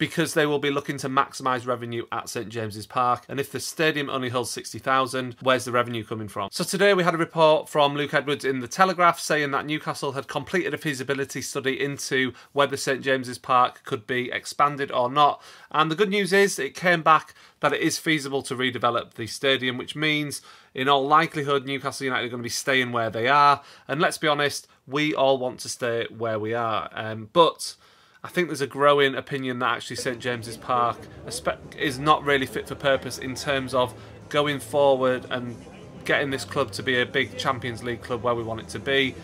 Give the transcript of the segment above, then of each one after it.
because they will be looking to maximise revenue at St James's Park. And if the stadium only holds 60,000, where's the revenue coming from? So today we had a report from Luke Edwards in The Telegraph saying that Newcastle had completed a feasibility study into whether St James's Park could be expanded or not. And the good news is it came back that it is feasible to redevelop the stadium, which means in all likelihood Newcastle United are going to be staying where they are. And let's be honest, we all want to stay where we are. But I think there's a growing opinion that actually St James's Park is not really fit for purpose in terms of going forward and getting this club to be a big Champions League club where we want it to be.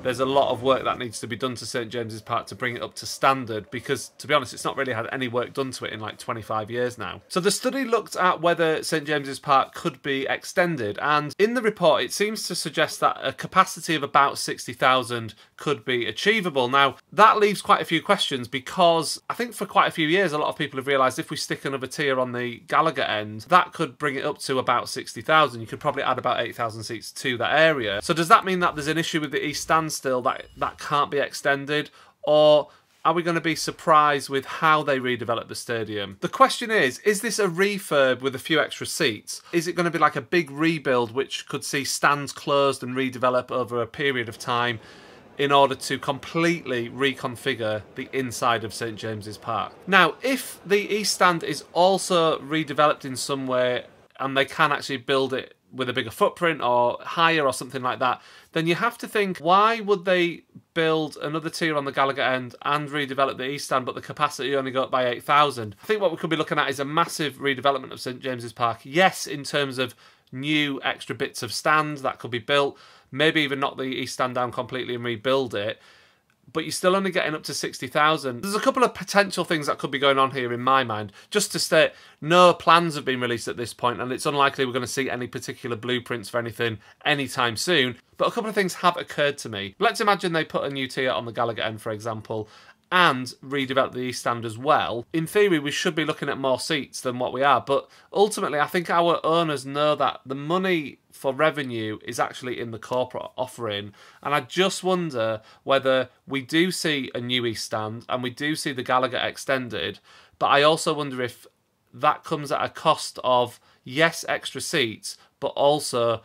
There's a lot of work that needs to be done to St James's Park to bring it up to standard because, to be honest, it's not really had any work done to it in like 25 years now. So the study looked at whether St James's Park could be extended, and in the report it seems to suggest that a capacity of about 60,000 could be achievable. Now, that leaves quite a few questions because I think for quite a few years a lot of people have realised if we stick another tier on the Gallagher end, that could bring it up to about 60,000. You could probably add about 8,000 seats to that area. So does that mean that there's an issue with the East Stand still that can't be extended, or are we going to be surprised with how they redevelop the stadium? The question is this a refurb with a few extra seats? Is it going to be like a big rebuild which could see stands closed and redevelop over a period of time in order to completely reconfigure the inside of St James's Park? Now, if the East Stand is also redeveloped in some way and they can actually build it with a bigger footprint or higher or something like that, then you have to think, why would they build another tier on the Gallagher end and redevelop the East Stand but the capacity only go up by 8,000? I think what we could be looking at is a massive redevelopment of St James's Park. Yes, in terms of new extra bits of stand that could be built, maybe even knock the East Stand down completely and rebuild it, but you're still only getting up to 60,000. There's a couple of potential things that could be going on here in my mind. Just to state, no plans have been released at this point, and it's unlikely we're going to see any particular blueprints for anything anytime soon. But a couple of things have occurred to me. Let's imagine they put a new tier on the Gallagher end, for example, and redevelop the East Stand as well. In theory, we should be looking at more seats than what we are, but ultimately I think our owners know that the money for revenue is actually in the corporate offering, and I just wonder whether we do see a new East Stand and we do see the Gallagher extended, but I also wonder if that comes at a cost of, yes, extra seats, but also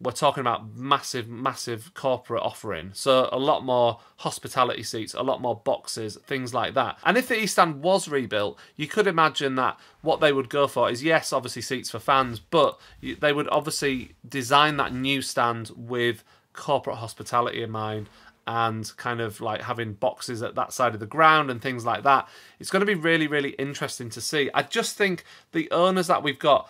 we're talking about massive, massive corporate offering. So a lot more hospitality seats, a lot more boxes, things like that. And if the East Stand was rebuilt, you could imagine that what they would go for is, yes, obviously seats for fans, but they would obviously design that new stand with corporate hospitality in mind and kind of like having boxes at that side of the ground and things like that. It's going to be really, really interesting to see. I just think the owners that we've got,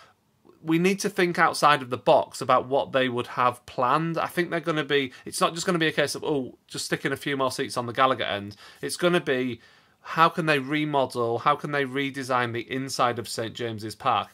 we need to think outside of the box about what they would have planned. I think they're going to be, it's not just going to be a case of, oh, just sticking a few more seats on the Gallagher end. It's going to be, how can they remodel? How can they redesign the inside of St James's Park?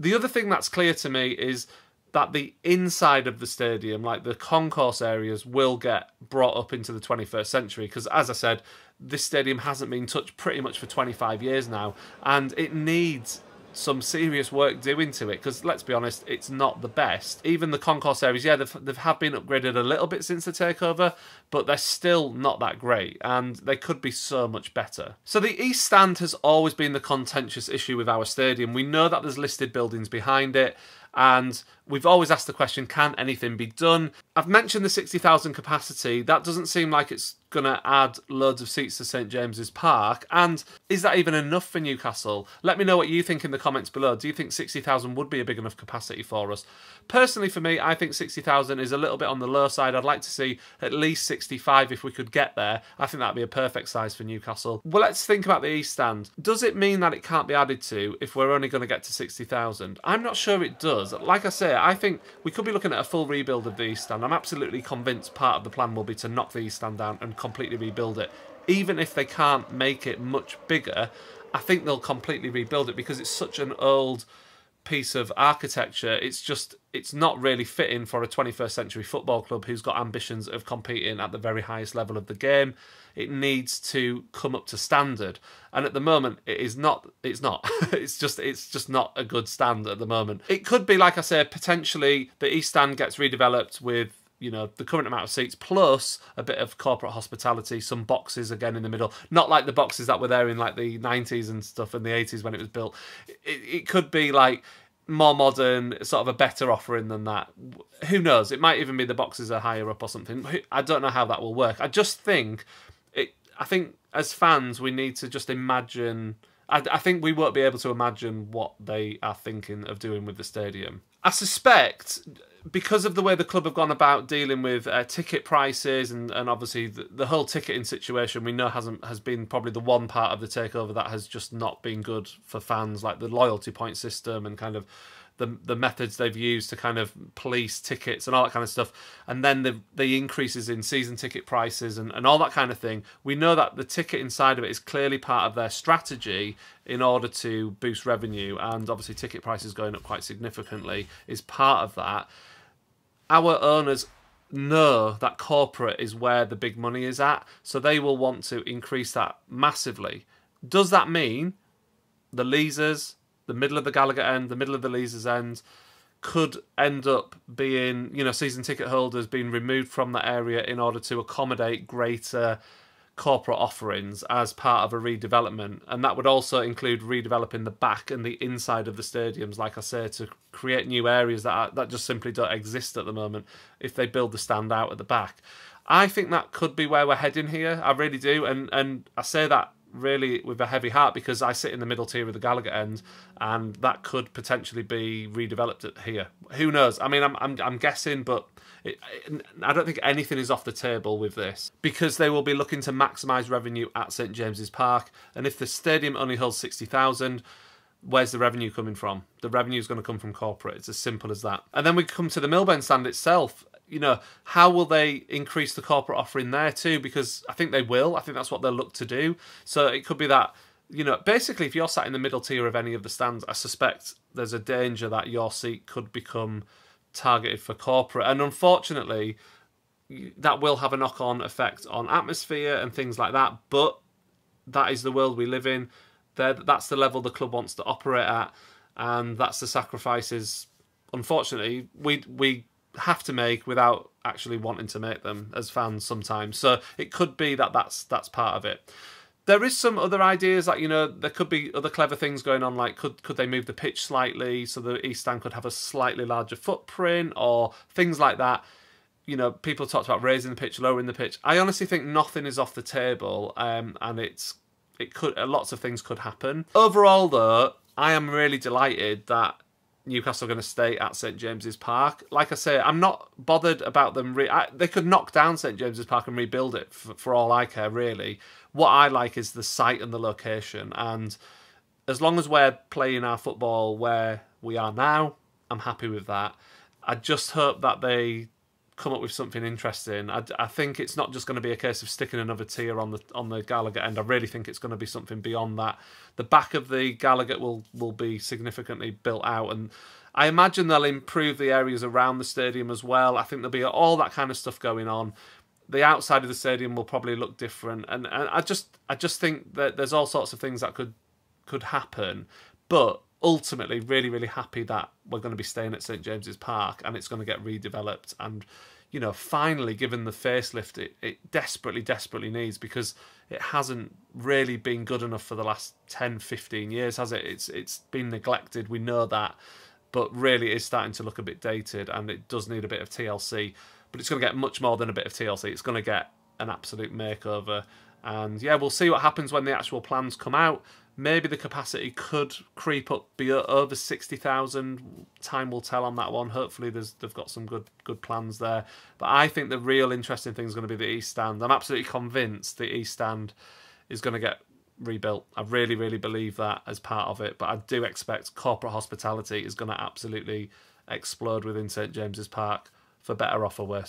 The other thing that's clear to me is that the inside of the stadium, like the concourse areas, will get brought up into the 21st century. Because as I said, this stadium hasn't been touched pretty much for 25 years now. And it needs some serious work doing to it, because let's be honest, it's not the best. Even the concourse areas, yeah, they have been upgraded a little bit since the takeover, but they're still not that great, and they could be so much better. So the East Stand has always been the contentious issue with our stadium. We know that there's listed buildings behind it, and we've always asked the question, can anything be done? I've mentioned the 60,000 capacity. That doesn't seem like it's going to add loads of seats to St James's Park. And is that even enough for Newcastle? Let me know what you think in the comments below. Do you think 60,000 would be a big enough capacity for us? Personally, for me, I think 60,000 is a little bit on the low side. I'd like to see at least 65 if we could get there. I think that'd be a perfect size for Newcastle. Well, let's think about the East Stand. Does it mean that it can't be added to if we're only going to get to 60,000? I'm not sure it does. Like I say, I think we could be looking at a full rebuild of the East Stand. I'm absolutely convinced part of the plan will be to knock the East Stand down and completely rebuild it. Even if they can't make it much bigger, I think they'll completely rebuild it because it's such an old piece of architecture. It's not really fitting for a 21st century football club who's got ambitions of competing at the very highest level of the game. It needs to come up to standard, and at the moment it is not. It's just not a good stand at the moment. It could be, like I say, potentially the East Stand gets redeveloped with you know, the current amount of seats, plus a bit of corporate hospitality, some boxes again in the middle. Not like the boxes that were there in like the 90s and stuff and the 80s when it was built. It could be like more modern, sort of a better offering than that. Who knows? It might even be the boxes are higher up or something. I don't know how that will work. I just think, I think as fans we need to just imagine... I think we won't be able to imagine what they are thinking of doing with the stadium. I suspect, because of the way the club have gone about dealing with ticket prices and obviously the whole ticketing situation, we know has been probably the one part of the takeover that has just not been good for fans, like the loyalty point system and kind of the methods they've used to kind of police tickets and all that kind of stuff, and then the increases in season ticket prices and all that kind of thing. We know that the ticket inside of it is clearly part of their strategy in order to boost revenue, and obviously ticket prices going up quite significantly is part of that. Our owners know that corporate is where the big money is at, so they will want to increase that massively. Does that mean the Leazes, the middle of the Gallagher end, the middle of the Leazes end, could end up being, you know, season ticket holders being removed from that area in order to accommodate greater corporate offerings as part of a redevelopment? And that would also include redeveloping the back and the inside of the stadiums, like I say, to create new areas that just simply don't exist at the moment if they build the stand out at the back. I think that could be where we're heading here. I really do. And I say that really with a heavy heart, because I sit in the middle tier of the Gallagher end, and that could potentially be redeveloped here. Who knows? I mean, I'm guessing, but I don't think anything is off the table with this, because they will be looking to maximise revenue at St James's Park, and if the stadium only holds 60,000, where's the revenue coming from? The revenue is going to come from corporate. It's as simple as that. And then we come to the Milburn Stand itself. You know, how will they increase the corporate offering there too? Because I think they will. I think that's what they'll look to do. So it could be that, you know, basically if you're sat in the middle tier of any of the stands, I suspect there's a danger that your seat could become targeted for corporate. And unfortunately, that will have a knock-on effect on atmosphere and things like that. But that is the world we live in. That's the level the club wants to operate at. And that's the sacrifices, unfortunately, we have to make without actually wanting to make them as fans sometimes. So it could be that that's part of it. There is some other ideas, like, you know, there could be other clever things going on, like could they move the pitch slightly so the East Stand could have a slightly larger footprint or things like that. You know, people talked about raising the pitch, lowering the pitch. I honestly think nothing is off the table, and lots of things could happen. Overall though, I am really delighted that Newcastle are going to stay at St James's Park. Like I say, I'm not bothered about them. They could knock down St James's Park and rebuild it for all I care, really. What I like is the site and the location. And as long as we're playing our football where we are now, I'm happy with that. I just hope that they come up with something interesting. I think it's not just going to be a case of sticking another tier on the Gallagher end. I really think it's going to be something beyond that. The back of the Gallagher will be significantly built out, and I imagine they'll improve the areas around the stadium as well. I think there'll be all that kind of stuff going on. The outside of the stadium will probably look different, and I just think that there's all sorts of things that could happen, but ultimately really, really happy that we're going to be staying at St James's Park and it's going to get redeveloped and, you know, finally given the facelift it desperately, desperately needs, because it hasn't really been good enough for the last 10, 15 years, has it? It's been neglected, we know that, but really it's starting to look a bit dated and it does need a bit of TLC, but it's going to get much more than a bit of TLC. It's going to get an absolute makeover. And yeah, we'll see what happens when the actual plans come out. Maybe the capacity could creep up, be over 60,000. Time will tell on that one. Hopefully they've got some good plans there. But I think the real interesting thing is going to be the East Stand. I'm absolutely convinced the East Stand is going to get rebuilt. I really, really believe that as part of it. But I do expect corporate hospitality is going to absolutely explode within St James's Park, for better or for worse.